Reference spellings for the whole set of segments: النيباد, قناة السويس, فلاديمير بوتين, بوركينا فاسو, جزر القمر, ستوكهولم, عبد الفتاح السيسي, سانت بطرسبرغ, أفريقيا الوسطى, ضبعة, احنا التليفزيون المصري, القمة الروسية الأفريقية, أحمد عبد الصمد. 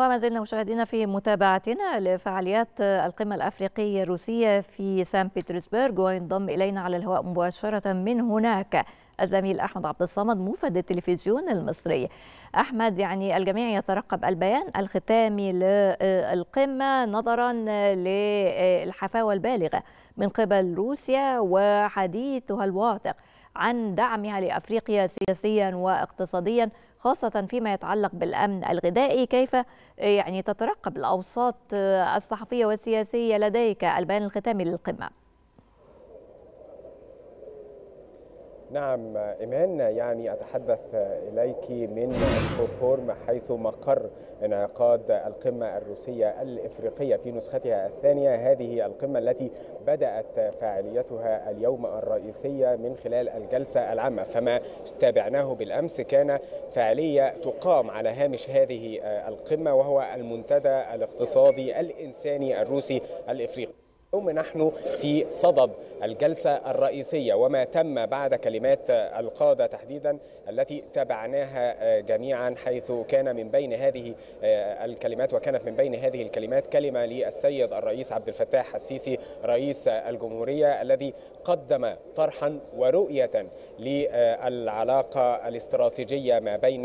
وما زلنا مشاهدينا في متابعتنا لفعاليات القمة الأفريقية الروسية في سانت بطرسبرغ، وينضم إلينا على الهواء مباشرة من هناك الزميل أحمد عبد الصمد موفد التلفزيون المصري. أحمد، يعني الجميع يترقب البيان الختامي للقمة نظرا للحفاوة البالغة من قبل روسيا وحديثها الواثق عن دعمها لأفريقيا سياسيا واقتصاديا، خاصة فيما يتعلق بالأمن الغذائي. كيف يعني تترقب الأوساط الصحفية والسياسية لديك البيان الختامي للقمة؟ نعم إيمان، يعني أتحدث إليك من ستوكهولم حيث مقر انعقاد القمة الروسية الإفريقية في نسختها الثانية. هذه القمة التي بدأت فعاليتها اليوم الرئيسية من خلال الجلسة العامة، فما تابعناه بالأمس كان فعالية تقام على هامش هذه القمة وهو المنتدى الاقتصادي الإنساني الروسي الإفريقي. اليوم نحن في صدد الجلسة الرئيسية وما تم بعد كلمات القادة تحديدا التي تبعناها جميعا، حيث كان من بين هذه الكلمات كلمة للسيد الرئيس عبد الفتاح السيسي رئيس الجمهورية، الذي قدم طرحا ورؤية للعلاقة الاستراتيجية ما بين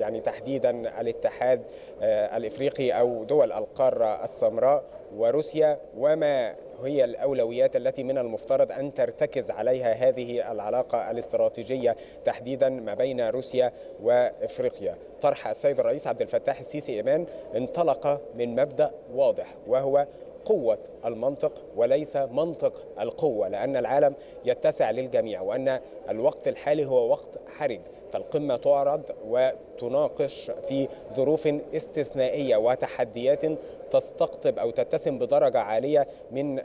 يعني تحديدا الاتحاد الإفريقي أو دول القارة السمراء وروسيا، وما هي الأولويات التي من المفترض أن ترتكز عليها هذه العلاقة الاستراتيجية تحديدا ما بين روسيا وإفريقيا. طرح السيد الرئيس عبد الفتاح السيسي إيمان انطلق من مبدأ واضح وهو قوة المنطق وليس منطق القوة، لأن العالم يتسع للجميع وأن الوقت الحالي هو وقت حرج. فالقمة تعرض وتناقش في ظروف استثنائية وتحديات تستقطب أو تتسم بدرجة عالية من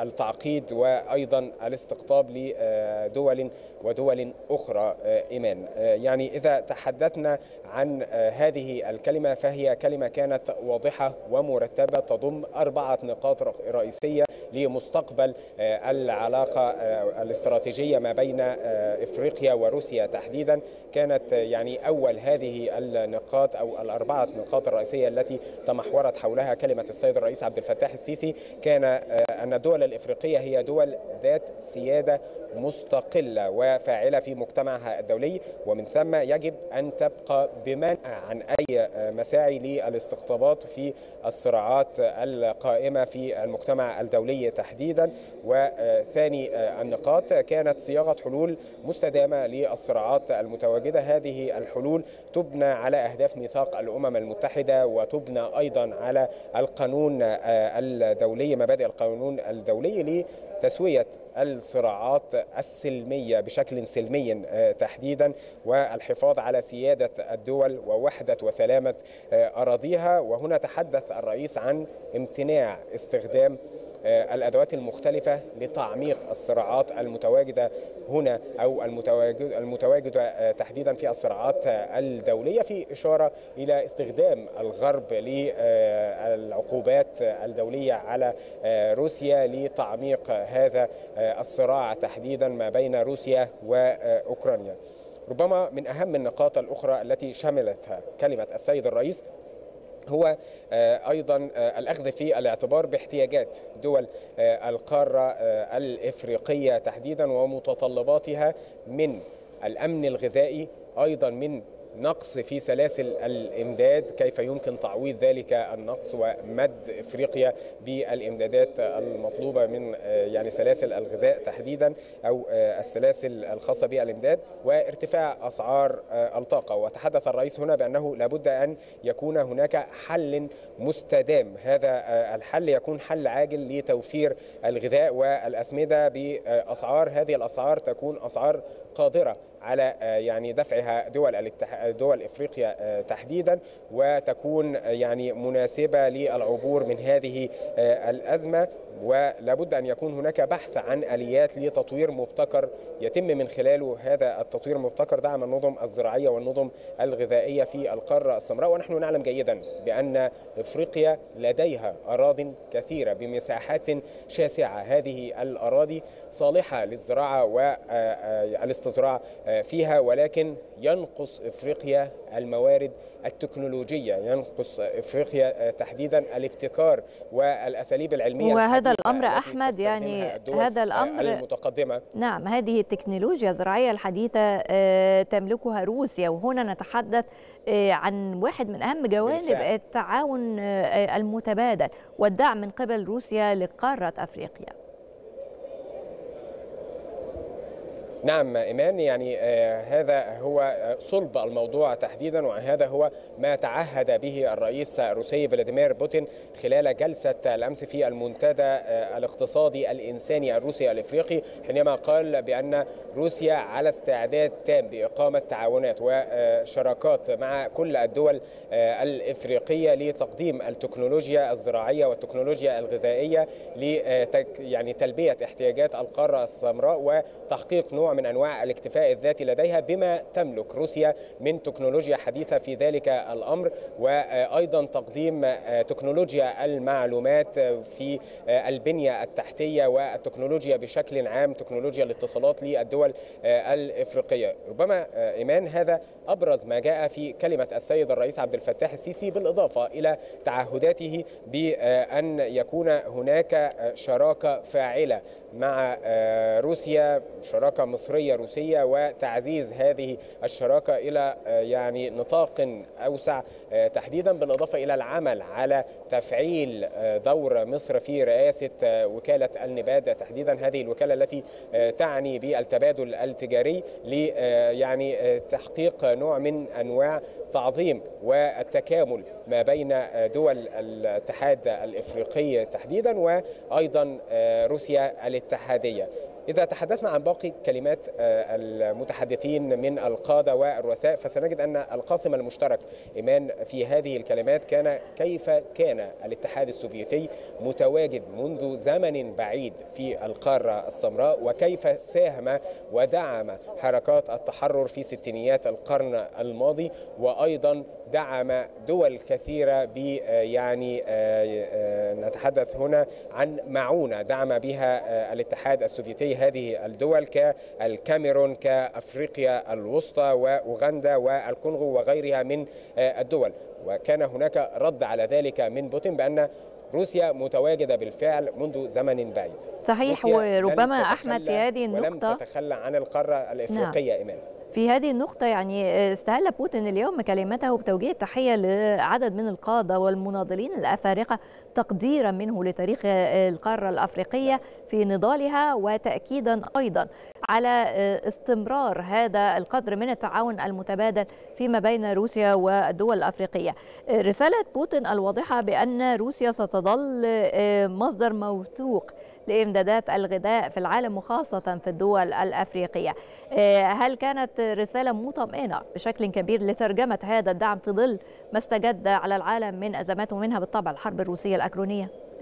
التعقيد وأيضا الاستقطاب لدول أخرى إيمان. يعني إذا تحدثنا عن هذه الكلمة فهي كلمة كانت واضحة ومرتبة تضم 4 نقاط رئيسية لمستقبل العلاقة الاستراتيجية ما بين إفريقيا وروسيا تحديدا. كانت يعني أول هذه النقاط أو ال4 نقاط الرئيسية التي تمحورت حولها كلمة السيد الرئيس عبد الفتاح السيسي كان أن الدول الإفريقية هي دول ذات سيادة مستقلة وفاعلة في مجتمعها الدولي، ومن ثم يجب أن تبقى بمنأى عن أي مساعي للاستقطابات في الصراعات القائمة في المجتمع الدولي تحديدا. وثاني النقاط كانت صياغة حلول مستدامة للصراعات المتواجدة، هذه الحلول تبنى على أهداف ميثاق الأمم المتحدة وتبنى أيضا على القانون الدولي مبادئ القانون الدولي لتسوية الصراعات السلمية بشكل سلمي تحديدا والحفاظ على سيادة الدول ووحدة وسلامة أراضيها. وهنا تحدث الرئيس عن امتناع استخدام الأدوات المختلفة لتعميق الصراعات المتواجدة هنا أو المتواجدة تحديدا في الصراعات الدولية، في إشارة إلى استخدام الغرب للعقوبات الدولية على روسيا لتعميق هذا الصراع تحديدا ما بين روسيا وأوكرانيا. ربما من أهم النقاط الأخرى التي شملتها كلمة السيد الرئيس هو أيضا الأخذ في الاعتبار باحتياجات دول القارة الإفريقية تحديدا ومتطلباتها من الأمن الغذائي، أيضا من نقص في سلاسل الإمداد، كيف يمكن تعويض ذلك النقص ومد إفريقيا بالإمدادات المطلوبة من يعني سلاسل الغذاء تحديدا أو السلاسل الخاصة بالإمداد، وارتفاع أسعار الطاقة. وتحدث الرئيس هنا بأنه لابد أن يكون هناك حل مستدام، هذا الحل يكون حل عاجل لتوفير الغذاء والأسمدة بأسعار، هذه الأسعار تكون أسعار قادرة على يعني دفعها دول إفريقيا تحديدا وتكون يعني مناسبة للعبور من هذه الأزمة. ولابد أن يكون هناك بحث عن آليات لتطوير مبتكر يتم من خلاله هذا التطوير المبتكر دعم النظم الزراعية والنظم الغذائية في القارة السمراء. ونحن نعلم جيدا بأن إفريقيا لديها أراضي كثيرة بمساحات شاسعة، هذه الأراضي صالحة للزراعة والاستزراع فيها، ولكن ينقص إفريقيا الموارد التكنولوجية، ينقص إفريقيا تحديدا الابتكار والأساليب العلمية. وهذا الأمر أحمد يعني هذا الأمر المتقدمة. نعم، هذه التكنولوجيا الزراعية الحديثة تملكها روسيا، وهنا نتحدث عن واحد من أهم جوانب بالفعل. التعاون المتبادل والدعم من قبل روسيا لقارة أفريقيا. نعم إيمان، يعني هذا هو صلب الموضوع تحديدا، وهذا هو ما تعهد به الرئيس الروسي فلاديمير بوتين خلال جلسة الأمس في المنتدى الاقتصادي الإنساني الروسي الإفريقي، حينما قال بأن روسيا على استعداد تام بإقامة تعاونات وشراكات مع كل الدول الإفريقية لتقديم التكنولوجيا الزراعية والتكنولوجيا الغذائية لتلبية احتياجات القارة السمراء وتحقيق نوع من أنواع الاكتفاء الذاتي لديها بما تملك روسيا من تكنولوجيا حديثة في ذلك الأمر، وأيضا تقديم تكنولوجيا المعلومات في البنية التحتية والتكنولوجيا بشكل عام، تكنولوجيا الاتصالات للدول الإفريقية. ربما إيمان هذا أبرز ما جاء في كلمة السيد الرئيس عبد الفتاح السيسي، بالإضافة إلى تعهداته بأن يكون هناك شراكة فاعلة مع روسيا، شراكة مصرية روسية، وتعزيز هذه الشراكة إلى يعني نطاق أوسع تحديدا، بالإضافة إلى العمل على تفعيل دور مصر في رئاسة وكالة النيباد تحديدا، هذه الوكالة التي تعني بالتبادل التجاري يعني تحقيق نوع من أنواع تعظيم والتكامل ما بين دول الاتحاد الإفريقي تحديدا وأيضا روسيا الاتحادية. إذا تحدثنا عن باقي كلمات المتحدثين من القادة والرؤساء، فسنجد أن القاسم المشترك إيمان في هذه الكلمات كان كيف كان الاتحاد السوفيتي متواجد منذ زمن بعيد في القارة السمراء، وكيف ساهم ودعم حركات التحرر في ستينيات القرن الماضي، وأيضا دعم دول كثيرة يعني نتحدث هنا عن معونة دعم بها الاتحاد السوفيتي هذه الدول كالكاميرون، كأفريقيا الوسطى، وأوغندا والكونغو وغيرها من الدول. وكان هناك رد على ذلك من بوتين بأن روسيا متواجدة بالفعل منذ زمن بعيد. صحيح، وربما أحمد في هذه النقطة ولم تتخلى عن القارة الإفريقية. نعم. إيمان في هذه النقطة يعني استهل بوتين اليوم كلمته بتوجيه تحية لعدد من القادة والمناضلين الأفارقة تقديرا منه لتاريخ القارة الأفريقية في نضالها، وتأكيدا أيضا على استمرار هذا القدر من التعاون المتبادل فيما بين روسيا والدول الأفريقية. رسالة بوتين الواضحة بأن روسيا ستظل مصدر موثوق لإمدادات الغذاء في العالم وخاصة في الدول الأفريقية. هل كانت رسالة مطمئنة بشكل كبير لترجمة هذا الدعم في ظل ما استجد على العالم من أزمات، ومنها بالطبع الحرب الروسية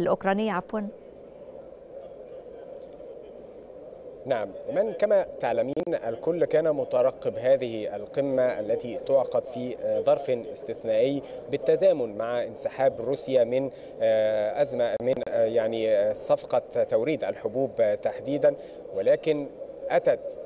الأوكرانية نعم إيمان، كما تعلمين الكل كان مترقب هذه القمة التي تعقد في ظرف استثنائي بالتزامن مع انسحاب روسيا من أزمة من يعني صفقة توريد الحبوب تحديدا، ولكن أتت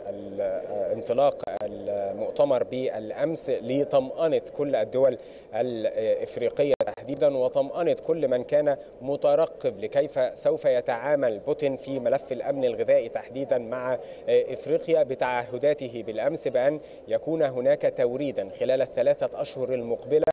انطلاق المؤتمر بالأمس لطمأنة كل الدول الإفريقية تحديدا، وطمأنة كل من كان مترقب لكيف سوف يتعامل بوتين في ملف الأمن الغذائي تحديدا مع إفريقيا بتعهداته بالأمس بأن يكون هناك توريدا خلال الثلاثة أشهر المقبلة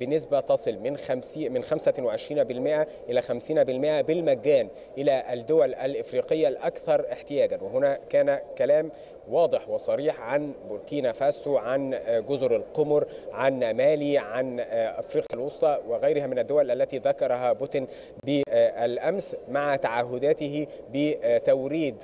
بنسبة تصل من 25% إلى 50% بالمجان إلى الدول الإفريقية الأكثر احتياجا. وهنا كان كلام واضح وصريح عن بوركينا فاسو، عن جزر القمر، عن مالي، عن أفريقيا الوسطى وغيرها من الدول التي ذكرها بوتين بالأمس، مع تعهداته بتوريد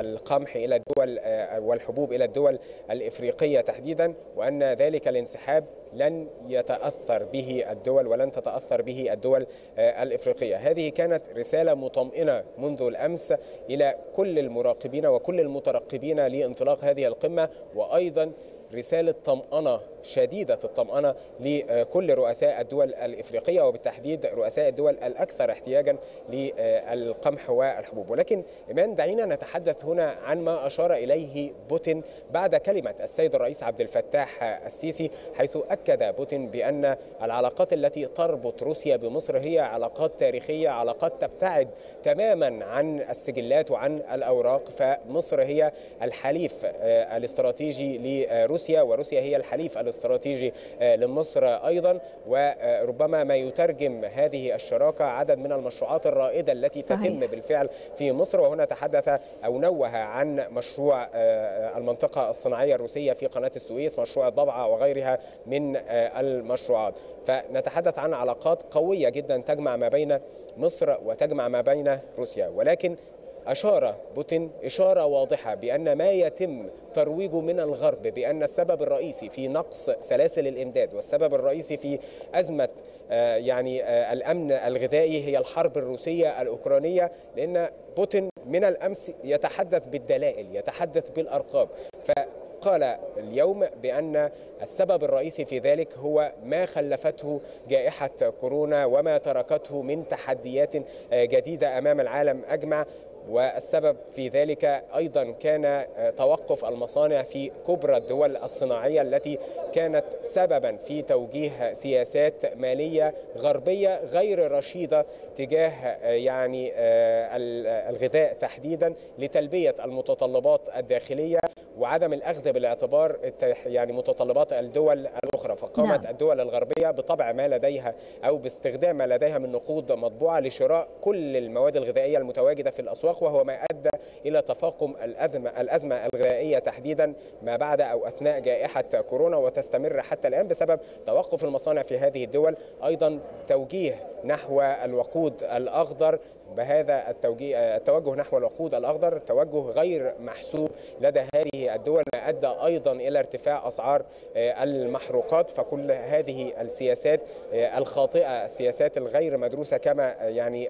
القمح إلى الدول والحبوب إلى الدول الإفريقية تحديدا، وأن ذلك الانسحاب لن يتأثر به الدول ولن تتأثر به الدول الإفريقية. هذه كانت رسالة مطمئنة منذ الأمس إلى كل المراقبين وكل المترقبين لانطلاق هذه القمة، وأيضا رسالة طمأنة شديدة الطمأنة لكل رؤساء الدول الإفريقية وبالتحديد رؤساء الدول الأكثر احتياجا للقمح والحبوب. ولكن إيمان دعينا نتحدث هنا عن ما أشار إليه بوتين بعد كلمة السيد الرئيس عبد الفتاح السيسي، حيث أكد بوتين بأن العلاقات التي تربط روسيا بمصر هي علاقات تاريخية، علاقات تبتعد تماما عن السجلات وعن الأوراق، فمصر هي الحليف الاستراتيجي لروسيا وروسيا هي الحليف الاستراتيجي لمصر أيضا، وربما ما يترجم هذه الشراكة عدد من المشروعات الرائدة التي تتم بالفعل في مصر. وهنا تحدث أو نوه عن مشروع المنطقة الصناعية الروسية في قناة السويس، مشروع ضبعة وغيرها من المشروعات. فنتحدث عن علاقات قوية جدا تجمع ما بين مصر وتجمع ما بين روسيا، ولكن أشار بوتين إشارة واضحة بأن ما يتم ترويجه من الغرب بأن السبب الرئيسي في نقص سلاسل الإمداد والسبب الرئيسي في أزمة الأمن الغذائي هي الحرب الروسية الأوكرانية، لأن بوتين من الأمس يتحدث بالدلائل، يتحدث بالأرقام، قال اليوم بأن السبب الرئيسي في ذلك هو ما خلفته جائحة كورونا وما تركته من تحديات جديدة أمام العالم أجمع، والسبب في ذلك أيضا كان توقف المصانع في كبرى الدول الصناعية التي كانت سببا في توجيه سياسات مالية غربية غير رشيدة تجاه الغذاء تحديدا لتلبية المتطلبات الداخلية وعدم الأخذ بالاعتبار متطلبات الدول الأخرى. فقامت الدول الغربية بطبع ما لديها أو باستخدام ما لديها من نقود مطبوعة لشراء كل المواد الغذائية المتواجدة في الأسواق، وهو ما أدى إلى تفاقم الأزمة الغذائية تحديدا ما بعد أو أثناء جائحة كورونا، وتستمر حتى الآن بسبب توقف المصانع في هذه الدول. أيضا توجيه نحو الوقود الأخضر، بهذا التوجه نحو الوقود الأخضر توجه غير محسوب لدى هذه الدول ما أدى أيضا إلى ارتفاع أسعار المحروقات. فكل هذه السياسات الخاطئة، السياسات الغير مدروسة كما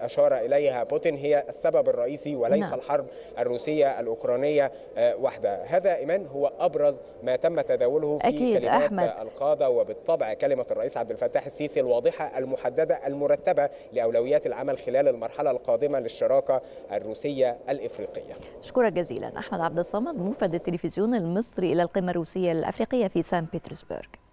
أشار إليها بوتين، هي السبب الرئيسي وليس الحرب الروسية الأوكرانية وحدها. هذا إيمان هو أبرز ما تم تداوله في كلمات القادة، وبالطبع كلمة الرئيس عبد الفتاح السيسي الواضحة المحددة المرتبة لأولويات العمل خلال المرحلة القادمة للشراكة الروسية الإفريقية. شكرا جزيلا أحمد عبد الصمد، موفد التلفزيون المصري إلى القمة الروسية الأفريقية في سانت بطرسبرغ.